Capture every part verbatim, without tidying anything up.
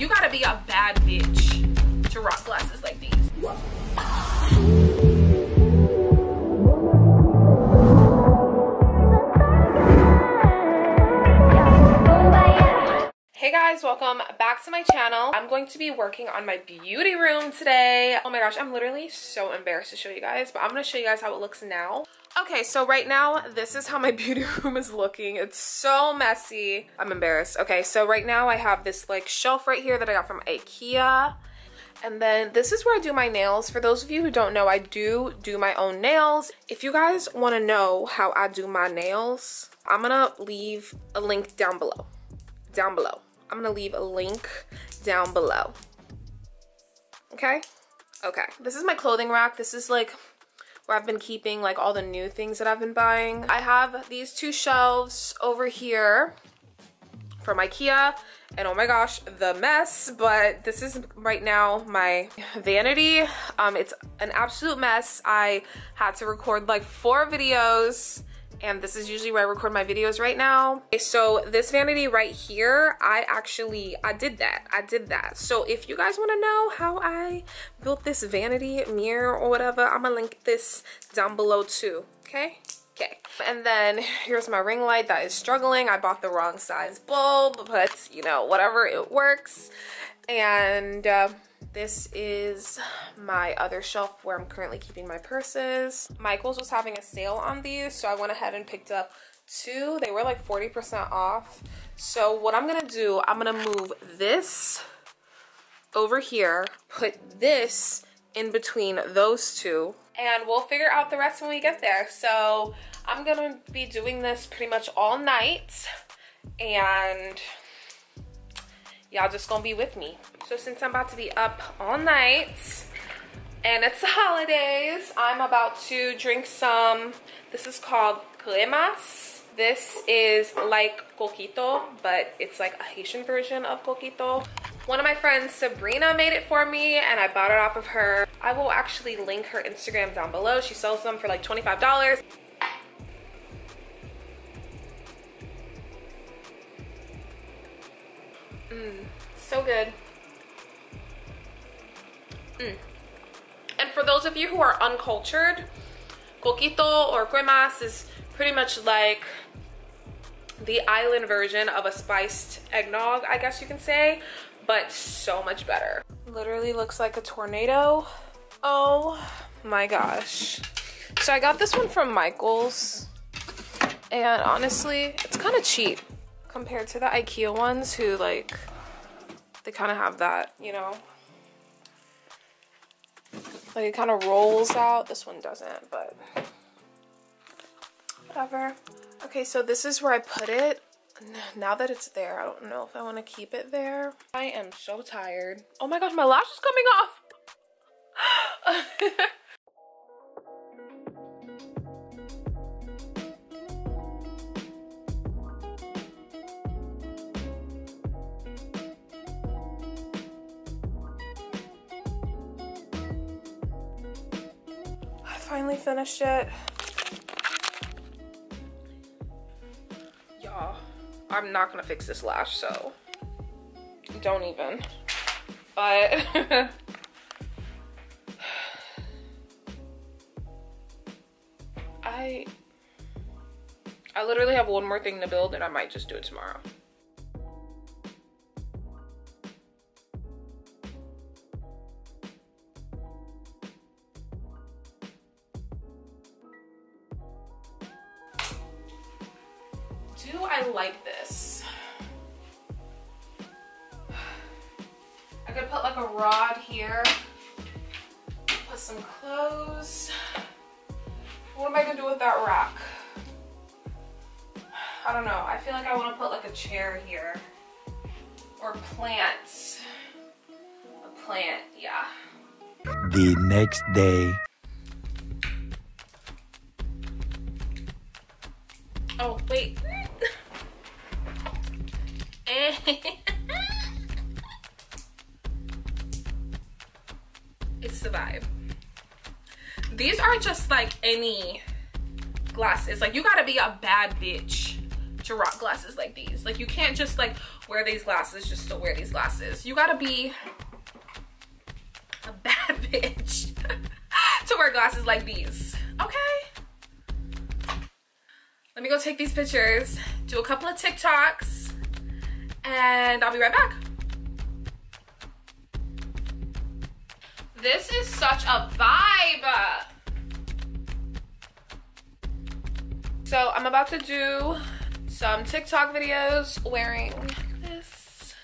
You gotta be a bad bitch to rock glasses like these. Hey guys, welcome back to my channel. I'm going to be working on my beauty room today. Oh my gosh, I'm literally so embarrassed to show you guys, but I'm gonna show you guys how it looks now. Okay, so right now, this is how my beauty room is looking. It's so messy. I'm embarrassed. Okay, so right now I have this like shelf right here that I got from IKEA. And then this is where I do my nails. For those of you who don't know, I do do my own nails. If you guys want to know how I do my nails, I'm gonna leave a link down below. Down below. I'm gonna leave a link down below. Okay? Okay. This is my clothing rack. This is like where I've been keeping like all the new things that I've been buying. I have these two shelves over here from IKEA, and oh my gosh, the mess, but this is right now my vanity. Um, it's an absolute mess. I had to record like four videos, and this is usually where I record my videos right now. Okay, so this vanity right here, I actually, I did that, I did that. So if you guys wanna know how I built this vanity mirror or whatever, I'm gonna link this down below too, okay? Okay, and then here's my ring light that is struggling. I bought the wrong size bulb, but you know, whatever, it works. And uh, this is my other shelf where I'm currently keeping my purses. Michaels was having a sale on these, so I went ahead and picked up two. They were like forty percent off. So what I'm gonna do, I'm gonna move this over here, put this in between those two, and we'll figure out the rest when we get there. So I'm gonna be doing this pretty much all night, and y'all just gonna be with me. So since I'm about to be up all night and it's the holidays, I'm about to drink some, this is called cremas. This is like coquito, but it's like a Haitian version of coquito. One of my friends, Sabrina, made it for me, and I bought it off of her. I will actually link her Instagram down below. She sells them for like twenty-five dollars. Mmm, so good. Mmm. And for those of you who are uncultured, coquito or cremas is pretty much like the island version of a spiced eggnog, I guess you can say, but so much better. Literally looks like a tornado. Oh my gosh. So I got this one from Michaels, and honestly, it's kind of cheap compared to the IKEA ones who like, they kind of have that, you know? Like it kind of rolls out. This one doesn't, but whatever. Okay, so this is where I put it. Now that it's there, I don't know if I want to keep it there. I am so tired. Oh my gosh, my lash is coming off. I finally finished it. I'm not gonna fix this lash, so don't even. But I I literally have one more thing to build, and I might just do it tomorrow. Do I like this? I could put like a rod here, put some clothes. What am I gonna do with that rack? I don't know. I feel like I want to put like a chair here or plants. A plant, yeah. The next day. Oh, wait. It's the vibe. These aren't just like any glasses. Like you gotta be a bad bitch to rock glasses like these. Like you can't just like wear these glasses just to wear these glasses. You gotta be a bad bitch to wear glasses like these, okay? Let me go take these pictures, do a couple of TikToks, and I'll be right back. This is such a vibe. So I'm about to do some TikTok videos wearing this.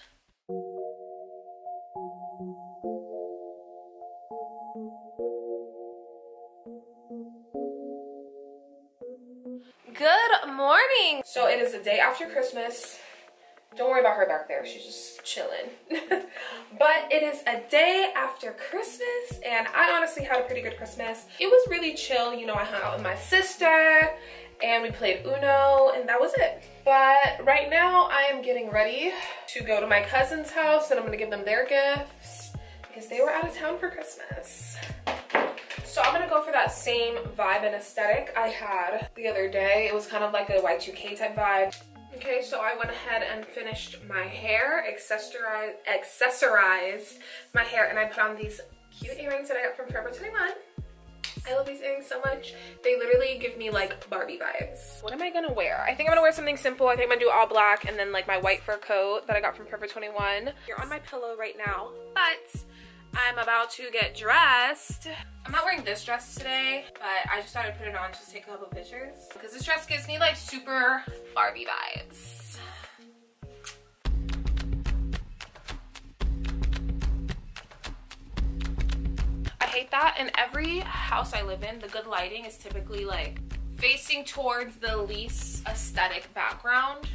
Good morning. So it is the day after Christmas. Don't worry about her back there. She's just chilling. But it is a day after Christmas, and I honestly had a pretty good Christmas. It was really chill. You know, I hung out with my sister, and we played Uno, and that was it. But right now, I am getting ready to go to my cousin's house, and I'm gonna give them their gifts because they were out of town for Christmas. So I'm gonna go for that same vibe and aesthetic I had the other day. It was kind of like a Y two K type vibe. Okay, so I went ahead and finished my hair, accessorized, accessorized my hair, and I put on these cute earrings that I got from Forever twenty-one. I love these earrings so much. They literally give me like Barbie vibes. What am I gonna wear? I think I'm gonna wear something simple. I think I'm gonna do all black and then like my white fur coat that I got from Forever twenty-one. You're on my pillow right now, but I'm about to get dressed. I'm not wearing this dress today, but I just thought I'd put it on just to take a couple pictures because this dress gives me like super Barbie vibes. I hate that in every house I live in, the good lighting is typically like facing towards the least aesthetic background.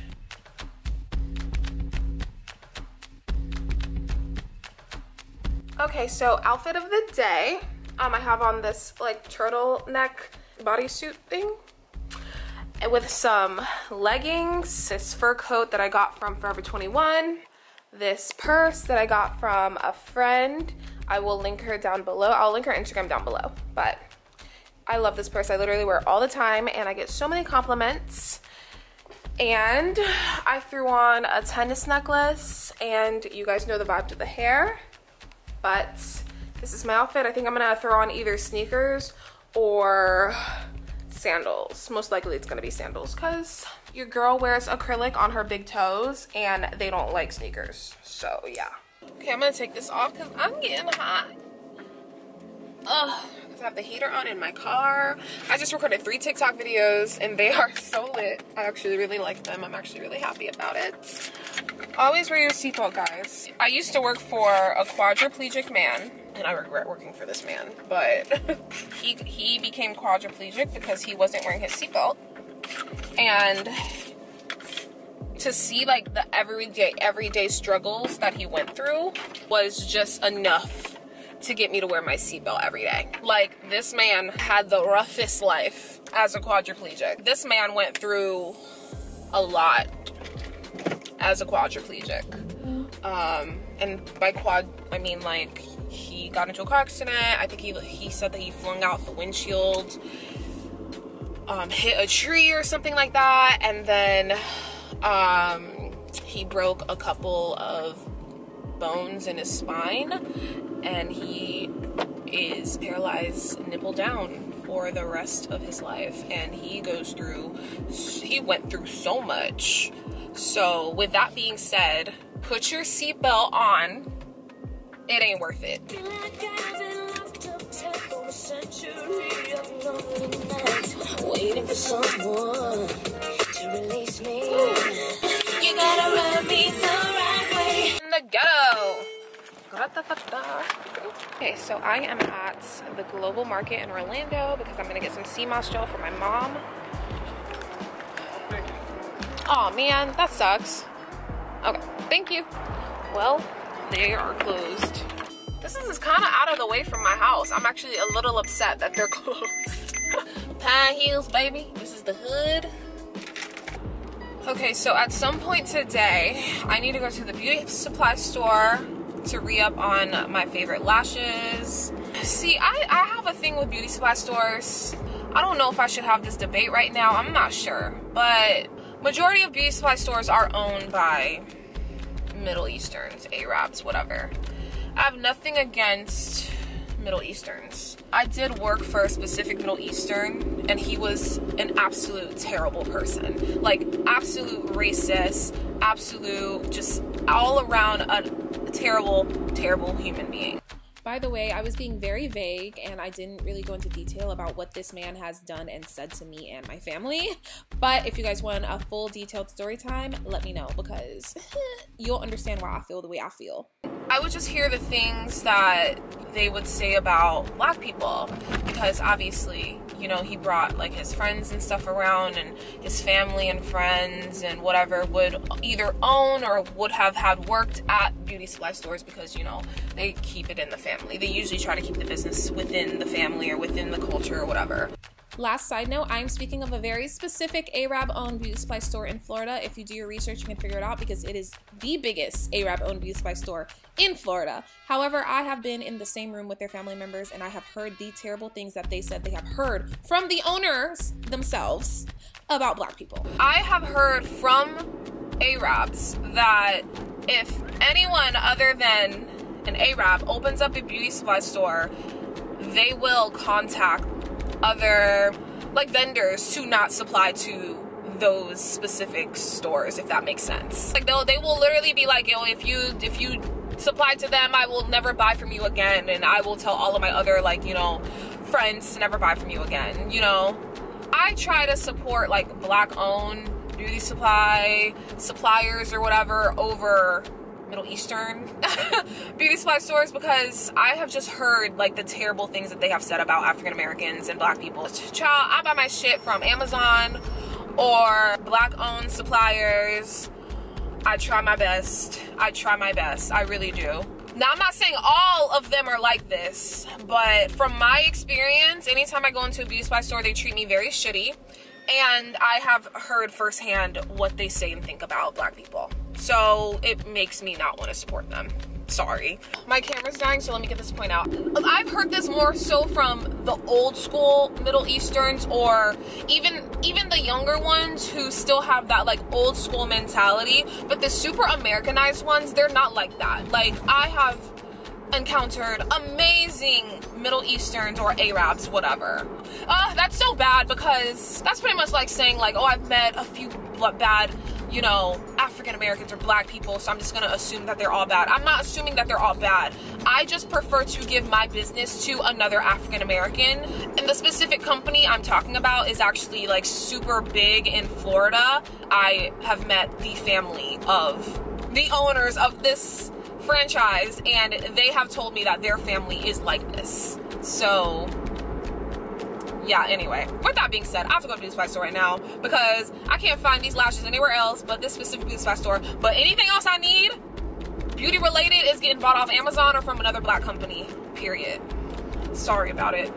Okay, so outfit of the day, um, I have on this like turtleneck bodysuit thing with some leggings, this fur coat that I got from Forever twenty-one, this purse that I got from a friend. I will link her down below. I'll link her Instagram down below, but I love this purse. I literally wear it all the time and I get so many compliments. And I threw on a tennis necklace, and you guys know the vibe to the hair. But this is my outfit. I think I'm gonna throw on either sneakers or sandals. Most likely it's gonna be sandals because your girl wears acrylic on her big toes and they don't like sneakers, so yeah. Okay, I'm gonna take this off because I'm getting hot. Ugh, because I have the heater on in my car. I just recorded three TikTok videos and they are so lit. I actually really like them. I'm actually really happy about it. Always wear your seatbelt, guys. I used to work for a quadriplegic man, and I regret working for this man, but he, he became quadriplegic because he wasn't wearing his seatbelt. And to see like the everyday, everyday struggles that he went through was just enough to get me to wear my seatbelt every day. Like, this man had the roughest life as a quadriplegic. This man went through a lot as a quadriplegic. Um, and by quad, I mean like he got into a car accident. I think he, he said that he flung out the windshield, um, hit a tree or something like that. And then um, he broke a couple of bones in his spine and he is paralyzed nipple down for the rest of his life. And he goes through, he went through so much. So with that being said, put your seatbelt on. It ain't worth it. Waiting for someone to release me. You gotta run me the right way. In the ghetto. Okay, so I am at the Global Market in Orlando because I'm gonna get some sea moss gel for my mom. Oh man, that sucks. Okay, thank you. Well, they are closed. This is kind of out of the way from my house. I'm actually a little upset that they're closed. Pine Hills, baby. This is the hood. Okay, so at some point today, I need to go to the beauty supply store to re-up on my favorite lashes. See, I, I have a thing with beauty supply stores. I don't know if I should have this debate right now. I'm not sure, but majority of beauty supply stores are owned by Middle Easterns, Arabs, whatever. I have nothing against Middle Easterns. I did work for a specific Middle Eastern, and he was an absolute terrible person. Like, absolute racist, absolute, just all around a terrible, terrible human being. By the way, I was being very vague and I didn't really go into detail about what this man has done and said to me and my family. But if you guys want a full detailed story time, let me know, because you'll understand why I feel the way I feel. I would just hear the things that they would say about black people, because obviously, you know, he brought like his friends and stuff around, and his family and friends and whatever would either own or would have had worked at beauty supply stores, because, you know, they keep it in the family. They usually try to keep the business within the family or within the culture or whatever. Last side note, I'm speaking of a very specific Arab-owned beauty supply store in Florida. If you do your research, you can figure it out, because it is the biggest Arab-owned beauty supply store in Florida. However, I have been in the same room with their family members, and I have heard the terrible things that they said they have heard from the owners themselves about black people. I have heard from Arabs that if anyone other than an Arab opens up a beauty supply store, they will contact other like vendors to not supply to those specific stores, if that makes sense. Like, they'll, they will literally be like, yo, if you if you supply to them, I will never buy from you again, and I will tell all of my other, like, you know, friends to never buy from you again. You know, I try to support like black owned beauty supply suppliers or whatever over Middle Eastern beauty supply stores, because I have just heard like the terrible things that they have said about African Americans and black people. Child, I buy my shit from Amazon or black owned suppliers. I try my best. I try my best. I really do. Now, I'm not saying all of them are like this, but from my experience, anytime I go into a beauty supply store, they treat me very shitty. And I have heard firsthand what they say and think about black people. So it makes me not want to support them. Sorry. My camera's dying, so let me get this point out. I've heard this more so from the old school Middle Easterns, or even even the younger ones who still have that like old school mentality. But the super Americanized ones, they're not like that. Like, I have encountered amazing Middle Easterns or Arabs, whatever. Uh, that's so bad, because that's pretty much like saying like, oh, I've met a few bad, you know, African Americans or black people, so I'm just gonna assume that they're all bad. I'm not assuming that they're all bad. I just prefer to give my business to another African American. And the specific company I'm talking about is actually like super big in Florida. I have met the family of the owners of this franchise, and they have told me that their family is like this. So yeah, anyway, with that being said, I have to go to the beauty supply store right now, because I can't find these lashes anywhere else but this specific beauty supply store. But anything else I need beauty related is getting bought off Amazon or from another black company, period. Sorry about it.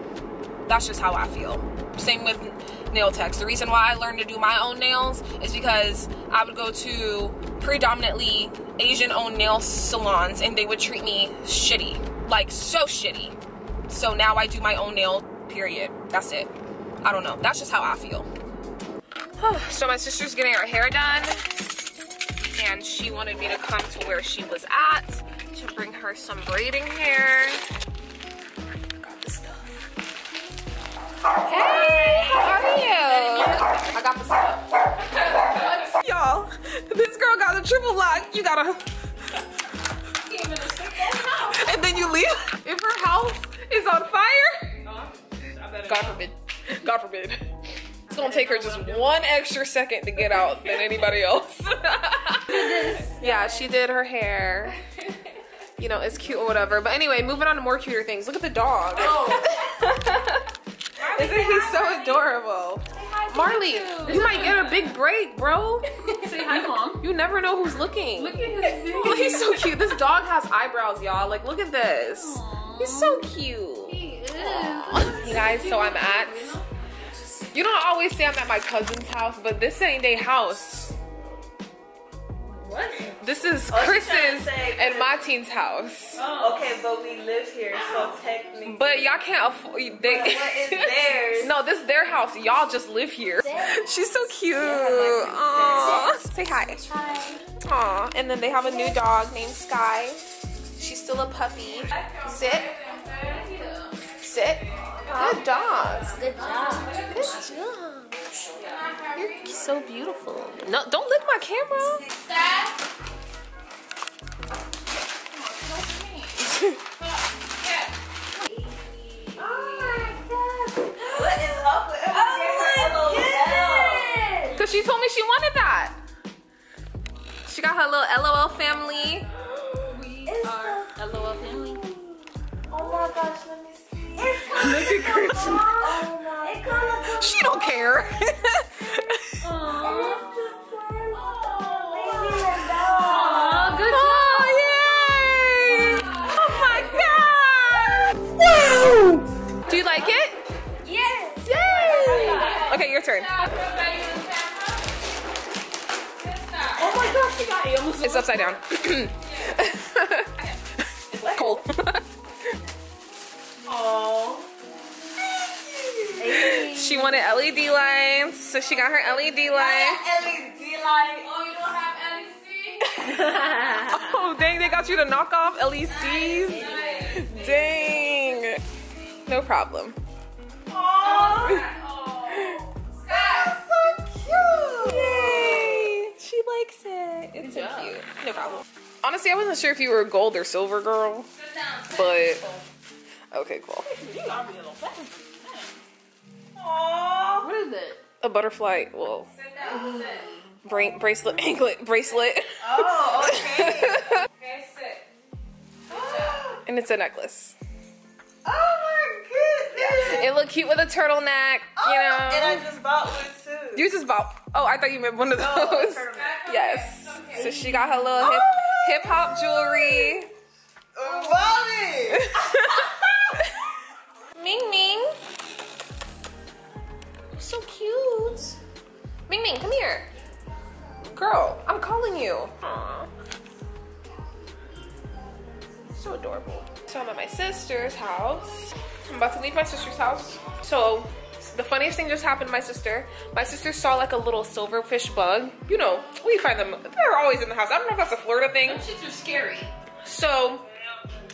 That's just how I feel. Same with nail techs. The reason why I learned to do my own nails is because I would go to predominantly Asian-owned nail salons, and they would treat me shitty, like so shitty. So now I do my own nails, period. That's it. I don't know. That's just how I feel. So my sister's getting her hair done, and she wanted me to come to where she was at to bring her some braiding hair. Got the stuff. Hey, how are you? I got the stuff. Y'all, this girl got a triple lock. You gotta. And then you leave. If her house is on fire. God forbid. God forbid. It's gonna take her just one extra second to get out than anybody else. Yeah, she did her hair. You know, it's cute or whatever. But anyway, moving on to more cuter things. Look at the dog. Oh. Isn't he so adorable? Marley, you might get a big break, bro. Say hi, Mom. You never know who's looking. Look at his face. Well, he's so cute. This dog has eyebrows, y'all. Like, look at this. Aww. He's so cute. He is. Aww. Guys, so I'm at, you don't always say I'm at my cousin's house, but this ain't their house. What? This is oh, Chris's and my teen's house. Oh. Okay, but we live here, so technically. But y'all can't afford, they. But what is theirs? No, this is their house, y'all just live here. She's so cute. Yeah, like, aww. Say hi. Hi. Aw, and then they have a new dog named Sky. She's still a puppy. Sit. Sit. Good dog. Good job. Good job. You're so beautiful. No, don't lick my camera. She told me she wanted that. She got her little L O L family. We it's are so L O L family. Oh my gosh, let me see. It's Look at Christian. Oh my God. She don't care. Aww. Aww, good job. Oh, yay. Oh my God. Wow. Do you like it? Yes. Yay. Okay, your turn. It's upside down. It's cold. Oh. She wanted L E D lights, so she got her L E D light. L E D light. Oh, you don't have L E C? Oh, dang, they got you to knock off L E Cs? Dang. No problem. Oh. That's so cute. Yay. She likes it. It's so cute. No problem. Honestly, I wasn't sure if you were a gold or silver girl. But okay, cool. Aww. What is it? A butterfly. Well, bra bracelet, anklet, bracelet. Oh, okay. Okay, sit. And it's a necklace. Oh my goodness! It looked cute with a turtleneck, oh, you know. And I just bought one too. You just bought? Oh, I thought you meant one of those. Oh, yes. Okay. So she got her little oh, hip, hip hop jewelry. Wally. Ming Ming. You're so cute. Ming Ming, come here. Girl, I'm calling you. Aww. So adorable. So I'm at my sister's house. I'm about to leave my sister's house. So the funniest thing just happened to my sister. My sister saw like a little silverfish bug. You know, we find them, they're always in the house. I don't know if that's a Florida thing. Those shits are scary. So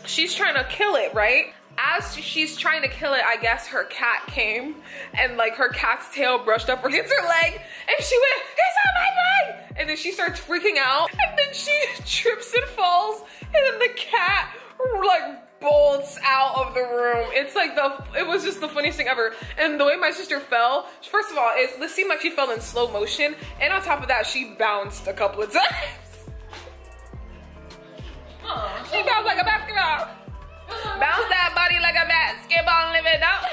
she's trying to kill it, right? As she's trying to kill it, I guess her cat came and like her cat's tail brushed up against her leg and she went, "It's on my leg!" And then she starts freaking out and then she trips and falls and then the cat like bolts out of the room. It's like the, it was just the funniest thing ever. And the way my sister fell, first of all, it, it seemed like she fell in slow motion and on top of that, she bounced a couple of times. Oh, she bounced like a basketball. Bounce that body like a basketball, live it out.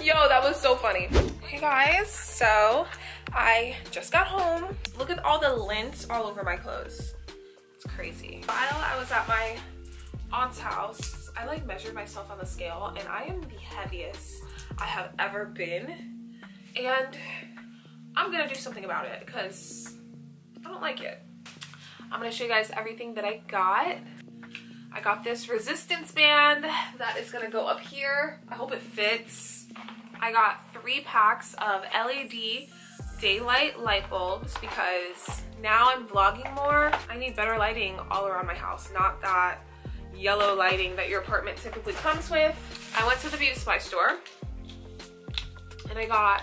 Yo, that was so funny. Hey guys, so I just got home. Look at all the lint all over my clothes. It's crazy. While I was at my aunt's house, I like measured myself on the scale and I am the heaviest I have ever been. And I'm gonna do something about it because I don't like it. I'm gonna show you guys everything that I got. I got this resistance band that is gonna go up here. I hope it fits. I got three packs of L E D daylight light bulbs because now I'm vlogging more. I need better lighting all around my house, not that yellow lighting that your apartment typically comes with. I went to the beauty supply store and I got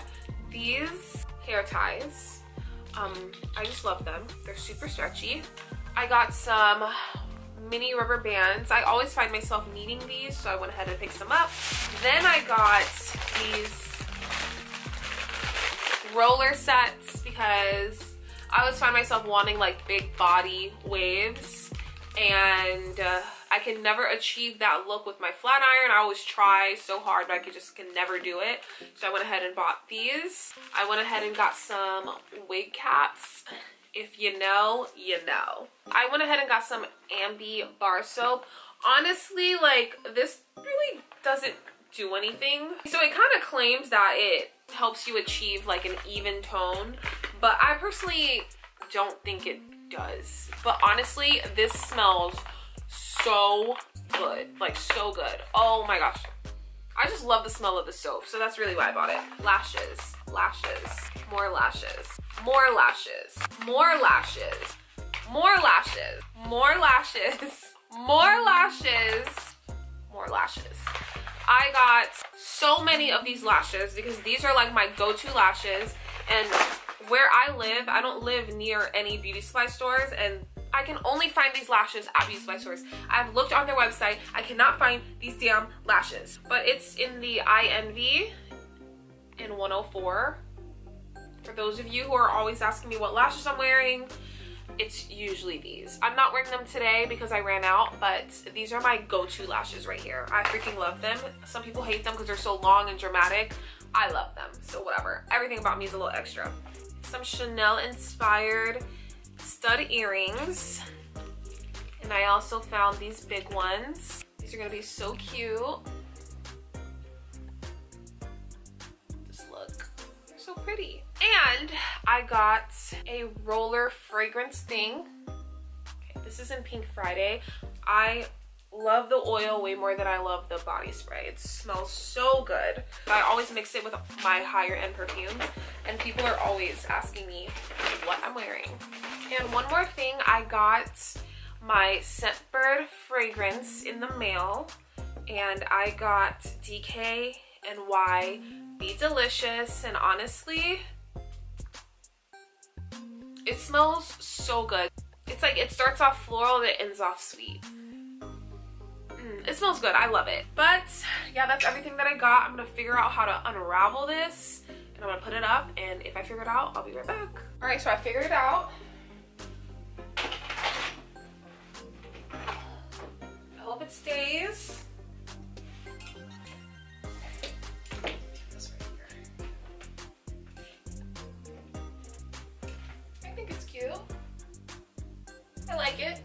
these hair ties. Um, I just love them. They're super stretchy. I got some mini rubber bands. I always find myself needing these, so I went ahead and picked some up. Then I got these roller sets because I always find myself wanting like big body waves and uh, I can never achieve that look with my flat iron. I always try so hard but I could just can never do it. So I went ahead and bought these. I went ahead and got some wig caps. If you know, you know. I went ahead and got some Ambi bar soap. Honestly, like this really doesn't do anything. So it kind of claims that it helps you achieve like an even tone, but I personally don't think it does. But honestly, this smells so good, like so good. Oh my gosh. I just love the smell of the soap. So that's really why I bought it. Lashes, lashes, more lashes. more lashes, more lashes, more lashes, more lashes, more lashes, more lashes. I got so many of these lashes because these are like my go-to lashes, and where I live, I don't live near any beauty supply stores, and I can only find these lashes at beauty supply stores. I've looked on their website. I cannot find these damn lashes. But it's in the I N V in one oh four. For those of you who are always asking me what lashes I'm wearing, it's usually these. I'm not wearing them today because I ran out, but these are my go-to lashes right here. I freaking love them. Some people hate them because they're so long and dramatic. I love them, so whatever. Everything about me is a little extra. Some Chanel-inspired stud earrings, and I also found these big ones. These are gonna be so cute. Just look, they're so pretty. And I got a roller fragrance thing. Okay, this is in Pink Friday. I love the oil way more than I love the body spray. It smells so good. I always mix it with my higher end perfume, and people are always asking me what I'm wearing. And one more thing, I got my Scentbird fragrance in the mail, and I got D K N Y Be Delicious, and honestly, it smells so good. It's like it starts off floral and it ends off sweet. Mm, it smells good. I love it. But yeah, that's everything that I got. I'm gonna figure out how to unravel this, and I'm gonna put it up, and if I figure it out, I'll be right back. All right, so I figured it out. I hope it stays. This right here. I think it's cute. I like it.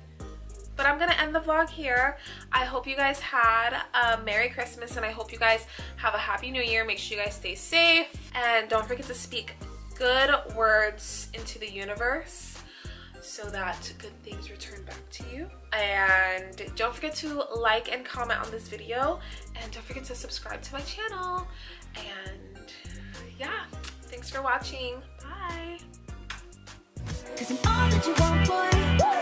But I'm gonna end the vlog here. I hope you guys had a Merry Christmas, and I hope you guys have a Happy New Year. Make sure you guys stay safe, and don't forget to speak good words into the universe so that good things return back to you. And don't forget to like and comment on this video, and don't forget to subscribe to my channel. And yeah, thanks for watching. Bye. 'Cause I'm all that you want, boy.